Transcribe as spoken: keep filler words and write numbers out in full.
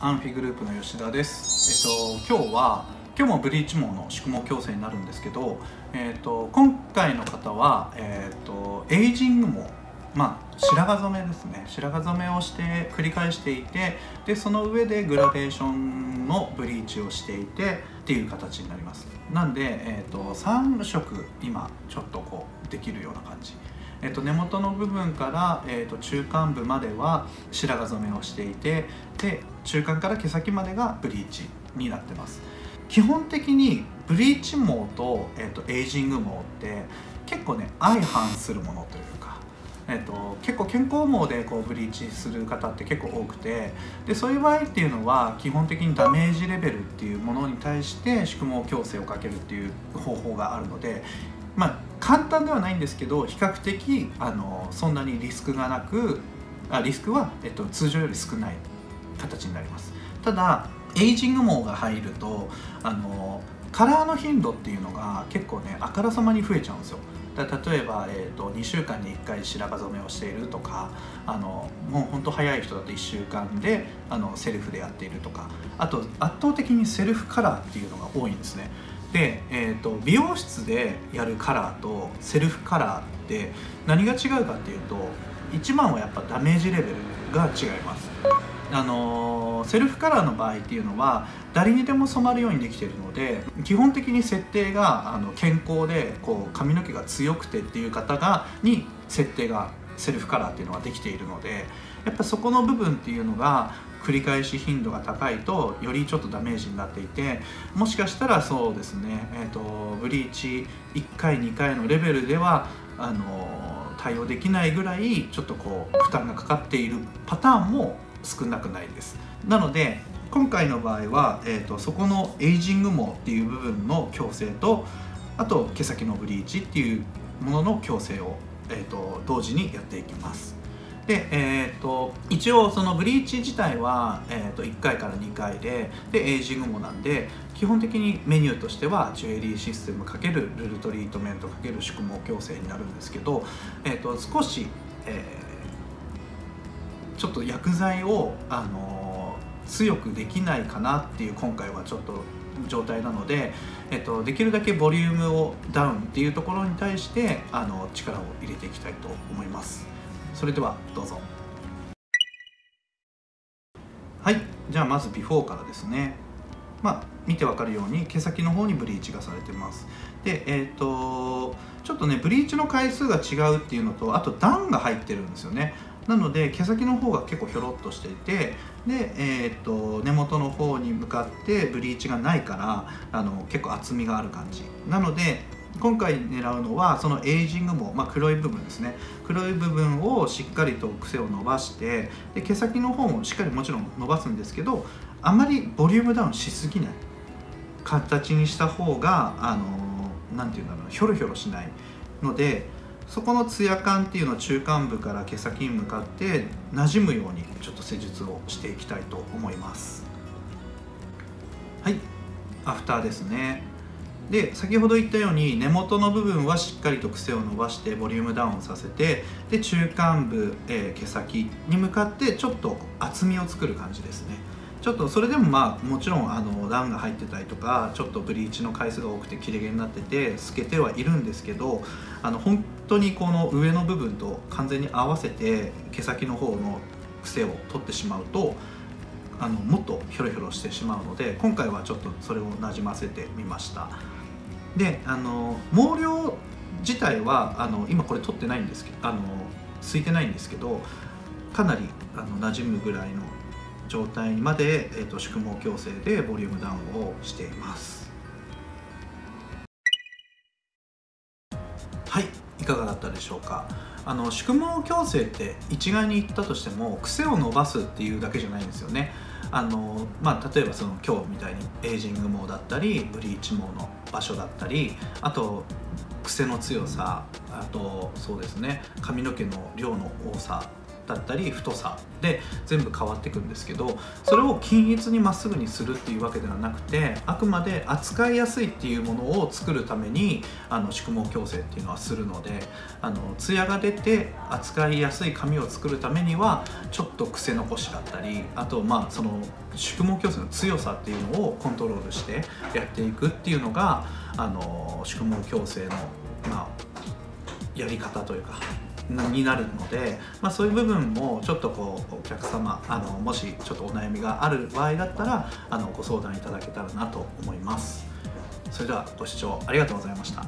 アンフィグループの吉田です。えっと、今日は今日もブリーチ網の縮毛矯正になるんですけど、えっと、今回の方は、えっと、エイジング毛、まあ、白髪染めですね。白髪染めをして繰り返していて、でその上でグラデーションのブリーチをしていてっていう形になります。なんで、えっと、さん色今ちょっとこうできるような感じ。えっと、根元の部分から、えっと、中間部までは白髪染めをしていて、で中間から毛先までがブリーチになってます。基本的にブリーチ毛と、えっと、エイジング毛って結構ね相反するものというか、えっと、結構健康毛でこうブリーチする方って結構多くて、でそういう場合っていうのは基本的にダメージレベルっていうものに対して縮毛矯正をかけるっていう方法があるので、まあ簡単ではないんですけど、比較的あのそんなにリスクがなく、あリスクは、えっと、通常より少ない形になります。ただエイジング毛が入るとあのカラーの頻度っていうのが結構ねあからさまに増えちゃうんですよ。だ例えば、えー、とにしゅうかんにいっかい白髪染めをしているとか、あのもうほんと早い人だといっしゅうかんであのセルフでやっているとか、あと圧倒的にセルフカラーっていうのが多いんですね。で、えー、と美容室でやるカラーとセルフカラーって何が違うかっていうと、一番はやっぱダメージレベルが違います。あのー、セルフカラーの場合っていうのは誰にでも染まるようにできているので、基本的に設定があの健康でこう髪の毛が強くてっていう方がに設定がセルフカラーっていうのができているので、やっぱそこの部分っていうのが繰り返し頻度が高いとよりちょっとダメージになっていて、もしかしたらそうですね、えーと、ブリーチいっかいにかいのレベルではあのー、対応できないぐらいちょっとこう負担がかかっているパターンも少なくないです。なので今回の場合は、えー、とそこのエイジング毛っていう部分の矯正と、あと毛先のブリーチっていうものの矯正を、えー、と同時にやっていきます。で、えー、と一応そのブリーチ自体は、えー、といっかいからにかいで、でエイジング毛なんで基本的にメニューとしてはジュエリーシステム×ルルトリートメント×縮毛矯正になるんですけど、えー、と少し、えーちょっと薬剤を、あのー、強くできないかなっていう今回はちょっと状態なので、えっと、できるだけボリュームをダウンっていうところに対してあの力を入れていきたいと思います。それではどうぞ。はい、じゃあまずビフォーからですね。まあ、見てわかるように毛先の方にブリーチがされてます。で、えー、とちょっとねブリーチの回数が違うっていうのと、あと段が入ってるんですよね。なので毛先の方が結構ひょろっとしていて、で、えー、と根元の方に向かってブリーチがないからあの結構厚みがある感じなので、今回狙うのはそのエイジング毛、まあ、黒い部分ですね。黒い部分をしっかりと癖を伸ばして、で毛先の方もしっかりもちろん伸ばすんですけど、あまりボリュームダウンしすぎない形にした方があの何て言うんだろう、ひょろひょろしないので、そこのツヤ感っていうのを中間部から毛先に向かって馴染むようにちょっと施術をしていきたいと思います。はい、アフターですね。で先ほど言ったように根元の部分はしっかりと癖を伸ばしてボリュームダウンさせて、で中間部、えー、毛先に向かってちょっと厚みを作る感じですね。ちょっとそれでもまあもちろんあの段が入ってたりとか、ちょっとブリーチの回数が多くて切れ毛になってて透けてはいるんですけど、あの本当にこの上の部分と完全に合わせて毛先の方の癖を取ってしまうとあのもっとひょろひょろしてしまうので、今回はちょっとそれをなじませてみました。であの毛量自体はあの今これ取ってないんですけど、あのすいてないんですけど、かなりあの馴染むぐらいの状態まで、えー、と縮毛矯正でボリュームダウンをしています。はい、いかがだったでしょうか。あの縮毛矯正って一概に言ったとしても癖を伸ばすっていうだけじゃないんですよね。あの、まあ、例えばその今日みたいにエイジング毛だったりブリーチ毛の場所だったり、あと癖の強さ、あとそうですね髪の毛の量の多さだったり太さで全部変わっていくんですけど、それを均一にまっすぐにするっていうわけではなくて、あくまで扱いやすいっていうものを作るためにあの縮毛矯正っていうのはするので、あのツヤが出て扱いやすい髪を作るためにはちょっと癖残しだったり、あとまあその縮毛矯正の強さっていうのをコントロールしてやっていくっていうのがあの縮毛矯正のまあやり方というかになるので、まあ、そういう部分もちょっとこうお客様あのもしちょっとお悩みがある場合だったらあのご相談いただけたらなと思います。それではご視聴ありがとうございました。